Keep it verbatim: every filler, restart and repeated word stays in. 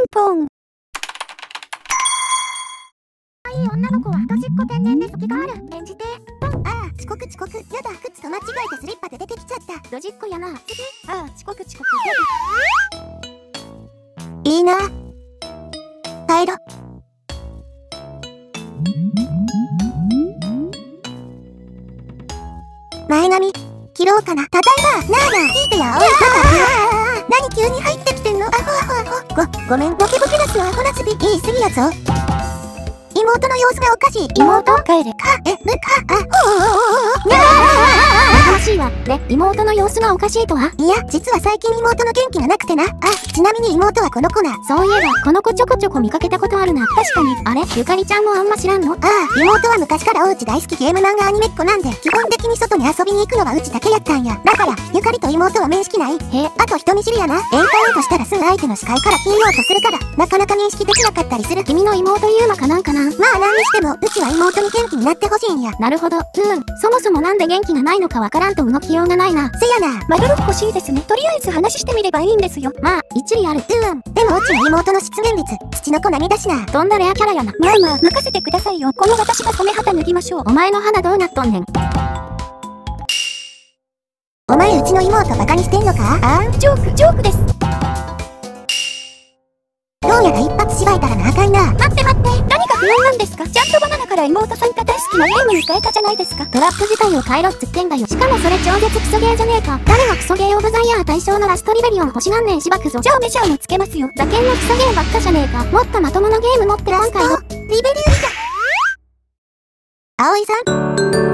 ンポン。可愛い女の子はドジっ子天然で好きがある演じて。ああ遅刻遅刻やだ、靴と間違えてスリッパで出てきちゃった。ドジっ子やな。ああ遅刻遅刻やだ。いいな帰ろ。前髪切ろうかな。ただいま。なあなあ聞いてや。おい何急に入ってきてんの。アホアホアホ。ごごめん。ボケボケなすわアホなすび言いすぎやぞ。妹の様子がおかしい。妹帰れ。かえむかあおおおおなあ。おかしいわね。妹の様子がおかしいとは。いや実は最近妹の元気がなくてな。あちなみに妹はこの子な。そういえばこの子ちょこちょこ見かけたことあるな。確かに。あれゆかりちゃんもあんま知らんの。ああ妹は昔からおうち大好きゲーム漫画アニメっ子なんで、基本的に外に遊びに行くのはうちだけやったんや。だからゆかりと妹は面識ない。へえ。あと人見知りやな。宴会だとしたらすぐ相手の視界から消えようとするからなかなか認識できなかったりする。君の妹ゆうまかなんかな。まあ何にしてもうちは妹に元気になってほしいんや。なるほど。うんそもそもなんで元気がないのかわからんと動きようがないな。せやな。まどろっこしいですね。とりあえず話してみればいいんですよ。まあ一理ある。うんでもうちの妹の失言率土の子並みだしな。どんなレアキャラやな。まあまあ任せてくださいよ。この私が染め旗脱ぎましょう。お前の花どうなっとんねん。お前うちの妹バカにしてんのか。あんジョークジョークです。どうやら一発しばいたらなあかんな。待って待って何が不安なんですか。ちゃんとバナナから妹さんが大好きなゲームに変えたじゃないですか。トラップ自体を変えろっつってんだよ。しかもそれ超絶クソゲーじゃねえか。誰がクソゲーオブザイヤー大賞のラストリベリオン欲しがんねんしばくぞ。じゃあメシャーもつけますよ。ざけんなクソゲーばっかじゃねえか。もっとまともなゲーム持ってらんかいよ。リベリオンだ。葵さん